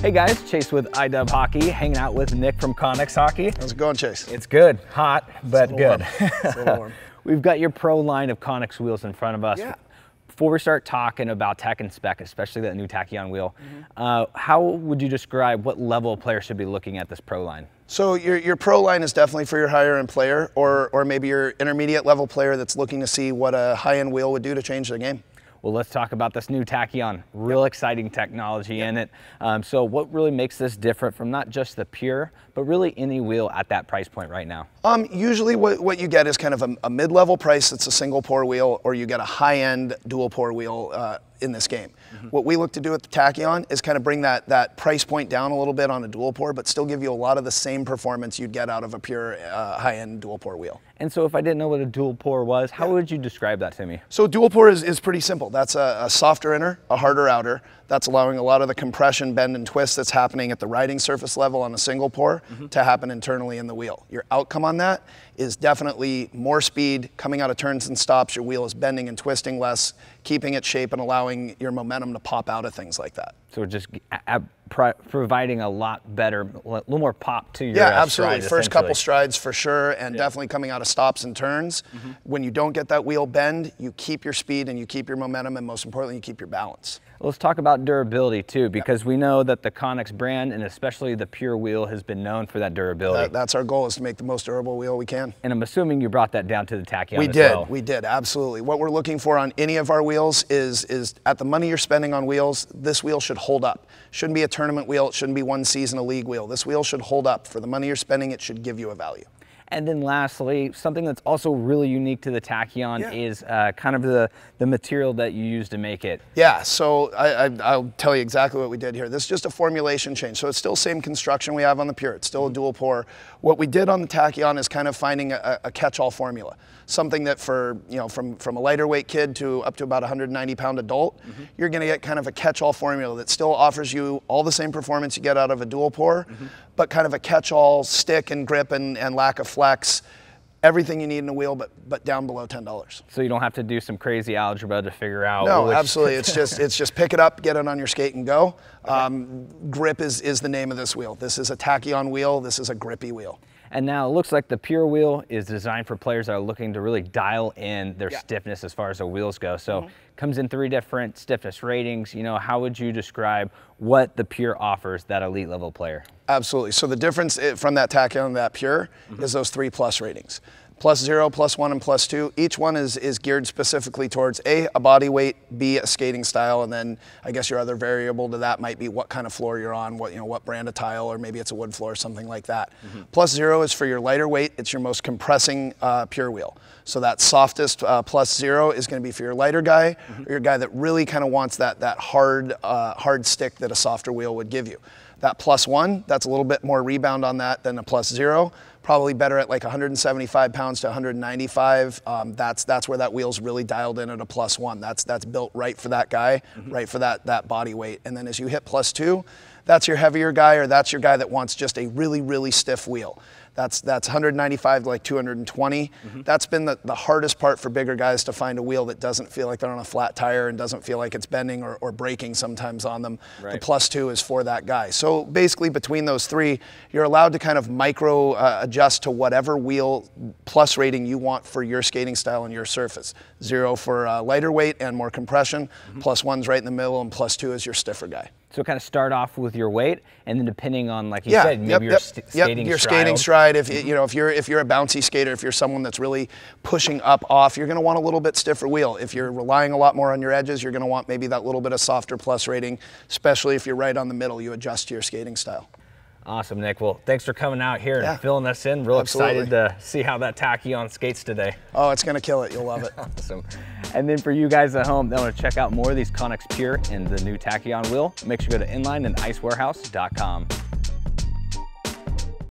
Hey guys, Chase with iDUB Hockey, hanging out with Nick from Konixx Hockey. How's it going, Chase? It's good. Hot, but good. It's a little warm. We've got your Pro line of Konixx wheels in front of us. Yeah. Before we start talking about tech and spec, especially that new Tachyon wheel, how would you describe what level a player should be looking at this Pro line? So your Pro line is definitely for your higher end player, or maybe your intermediate level player that's looking to see what a high end wheel would do to change the game. Well, let's talk about this new Tachyon. Real exciting technology in it. So what really makes this different from not just the Pure, but really any wheel at that price point right now? Usually what you get is kind of a mid-level price that's a single pour wheel, or you get a high-end dual pour wheel in this game. What we look to do with the Tachyon is kind of bring that price point down a little bit on a dual pour, but still give you a lot of the same performance you'd get out of a Pure high-end dual pour wheel. And so if I didn't know what a dual pour was, how would you describe that to me? So dual pour is pretty simple. That's a softer inner, a harder outer. That's allowing a lot of the compression, bend, and twist that's happening at the riding surface level on a single pour to happen internally in the wheel. Your outcome on that is definitely more speed coming out of turns and stops. Your wheel is bending and twisting less, keeping its shape and allowing your momentum to pop out of things like that. So just providing a lot better, a little more pop to your absolutely. Stride, first couple strides for sure, and definitely coming out of stops and turns. When you don't get that wheel bend, you keep your speed and you keep your momentum, and most importantly, you keep your balance. Let's talk about durability too, because we know that the Konixx brand, and especially the Pure wheel, has been known for that durability. That's our goal, is to make the most durable wheel we can. And I'm assuming you brought that down to the Tachyon as well. We did, absolutely. What we're looking for on any of our wheels is at the money you're spending on wheels, this wheel should hold up. Shouldn't be a tournament wheel, it shouldn't be one season a league wheel. This wheel should hold up. For the money you're spending, it should give you a value. And then lastly, something that's also really unique to the Tachyon is kind of the material that you use to make it. Yeah, so I'll tell you exactly what we did here. This is just a formulation change. So it's still same construction we have on the Pure. It's still a dual pour. What we did on the Tachyon is kind of finding a catch-all formula. Something that for, you know, from a lighter weight kid to up to about 190-pound adult, you're gonna get kind of a catch-all formula that still offers you all the same performance you get out of a dual pour, but kind of a catch-all stick and grip and lack of flex, everything you need in a wheel, but down below $10. So you don't have to do some crazy algebra to figure out. No, absolutely. It's just pick it up, get it on your skate, and go. Grip is the name of this wheel. This is a Tachyon wheel. This is a grippy wheel. And now it looks like the Pure wheel is designed for players that are looking to really dial in their stiffness as far as the wheels go. So it comes in 3 different stiffness ratings. You know, how would you describe what the Pure offers that elite level player? Absolutely. So the difference from that Tachyon to that Pure is those 3+ ratings. +0, +1, and +2. Each one is geared specifically towards a body weight, b, a skating style, and then I guess your other variable to that might be what kind of floor you're on, what brand of tile, or maybe it's a wood floor, something like that. +0 is for your lighter weight. It's your most compressing Pure wheel. So that softest +0 is going to be for your lighter guy, or your guy that really kind of wants that hard stick that a softer wheel would give you. That +1, that's a little bit more rebound on that than a +0. Probably better at like 175 pounds to 195. That's where that wheel's really dialed in at a +1. That's built right for that guy, right for that body weight. And then as you hit +2, that's your heavier guy, or that's your guy that wants just a really, really stiff wheel. That's 195 to like 220. That's been the hardest part for bigger guys, to find a wheel that doesn't feel like they're on a flat tire and doesn't feel like it's bending or breaking sometimes on them. The +2 is for that guy. So basically between those 3, you're allowed to kind of micro adjust to whatever wheel plus rating you want for your skating style and your surface. 0 for lighter weight and more compression, +1's right in the middle, and +2 is your stiffer guy. So kind of start off with your weight, and then depending on, like you said, maybe your skating stride. If you're a bouncy skater, if you're someone that's really pushing up off, you're going to want a little bit stiffer wheel. If you're relying a lot more on your edges, you're going to want maybe that little bit of softer plus rating, especially if you're right on the middle. You adjust to your skating style. Awesome, Nick. Well, thanks for coming out here and filling us in. Real excited to see how that Tachyon skates today. Oh, it's going to kill it. You'll love it. Awesome. And then for you guys at home that want to check out more of these Konixx Pure and the new Tachyon wheel, make sure you go to inlineandicewarehouse.com.